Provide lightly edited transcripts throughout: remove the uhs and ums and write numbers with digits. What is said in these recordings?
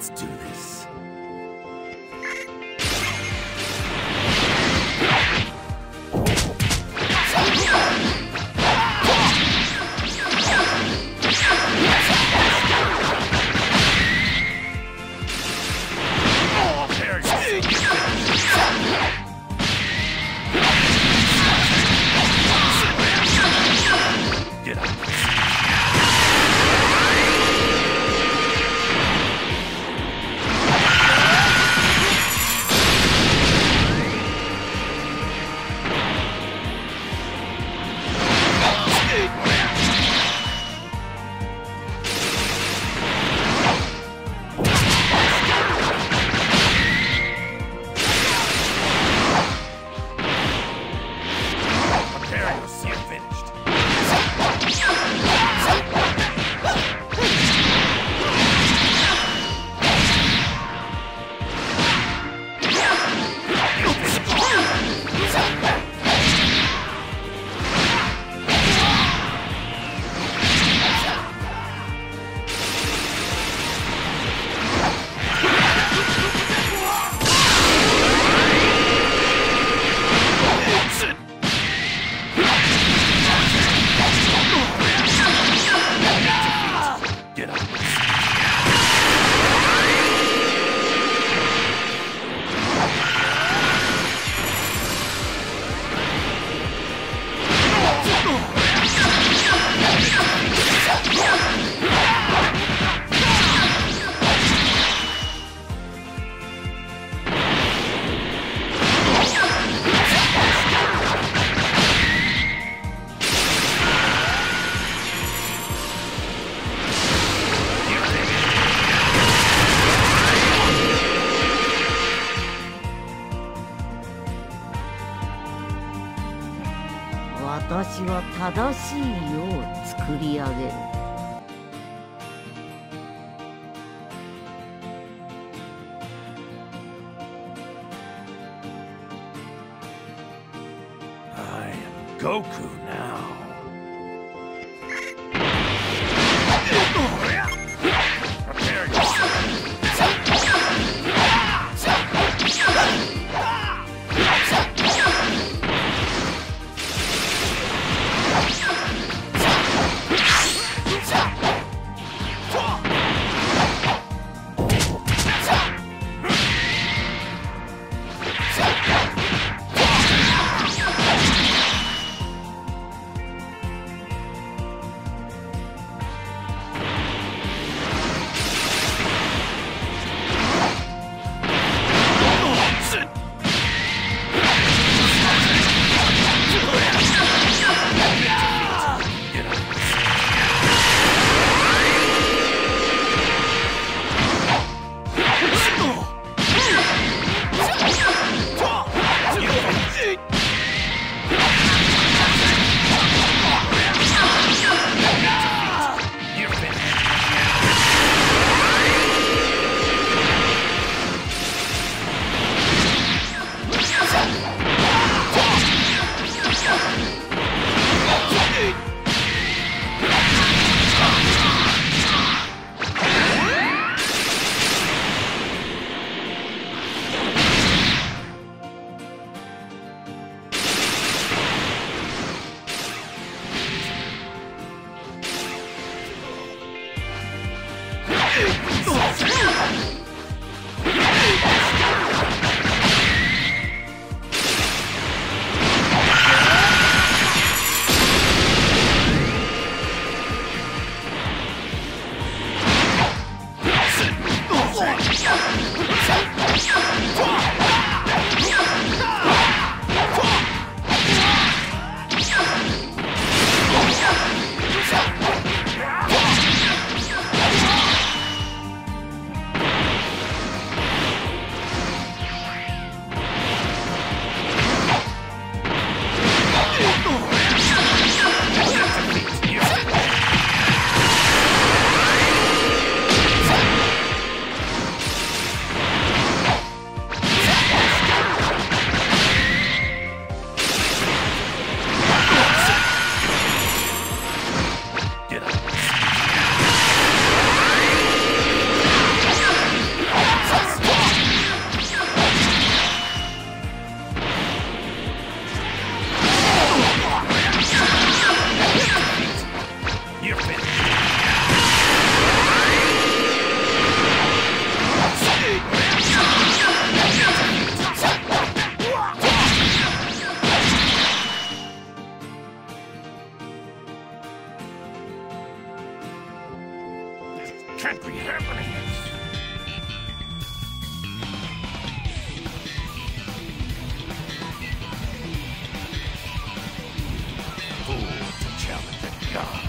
Let's do this. I am Goku now. can't be happening. Fools to challenge a god.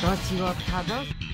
What does you have?